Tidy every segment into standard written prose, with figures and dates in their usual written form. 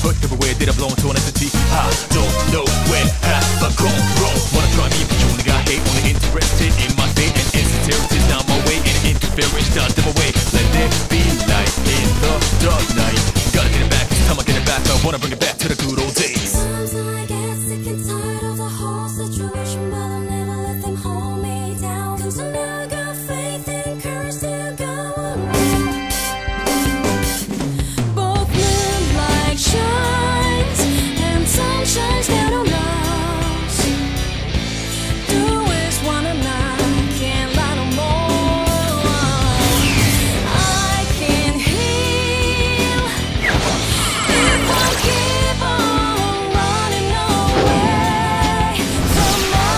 foot everywhere that I belong to an entity. I don't know where half I've gone wrong. Wanna try me, but you only got hate. Only interested in my fate and insincerity. Now my way and interference does them away. Let there be light in the dark night. Gotta get it back, it's time I get it back. I wanna bring it back to the good old days. Sometimes I get sick and tired of the whole situation, but I'll never let them hold me down. Cause I know I got faith and courage to go on. Shines and sun shines down on us. Do is one and I can't lie no more. I can heal if I keep on running away from my pain.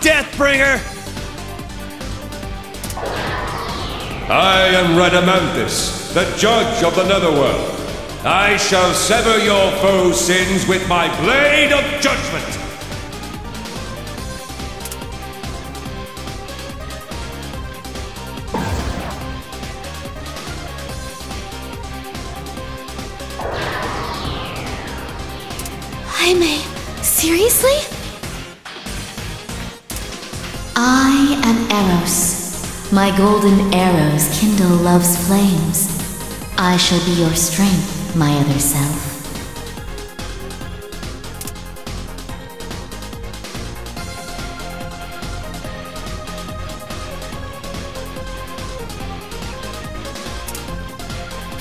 Deathbringer! I am Adamanthus, the judge of the Netherworld. I shall sever your foes' sins with my blade of judgment! Seriously? I am Eros. My golden arrows kindle love's flames. I shall be your strength, my other self.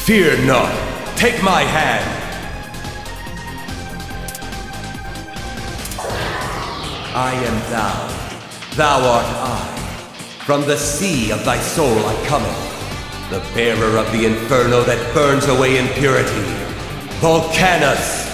Fear not. Take my hand. I am thou. Thou art I. From the sea of thy soul I cometh, the bearer of the inferno that burns away impurity, Volcanus!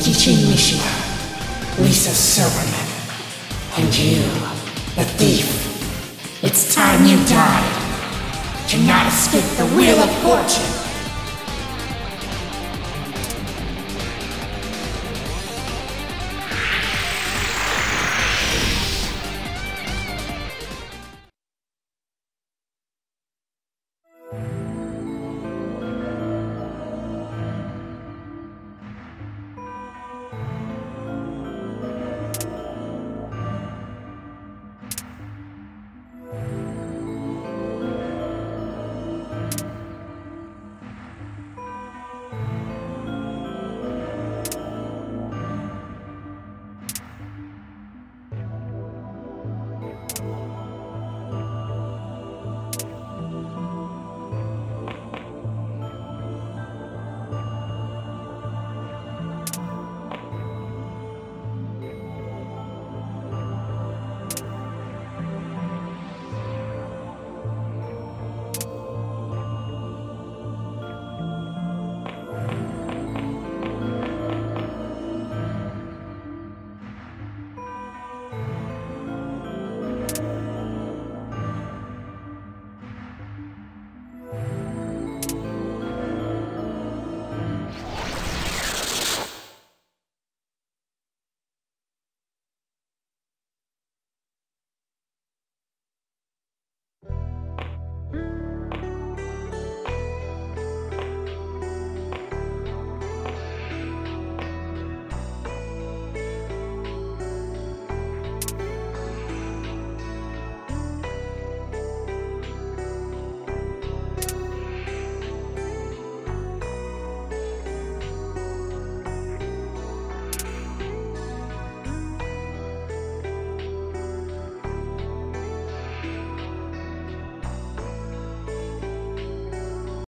Teaching Mishima, Lisa's Silverman, and you, the thief. It's time you died. Cannot escape the Wheel of Fortune.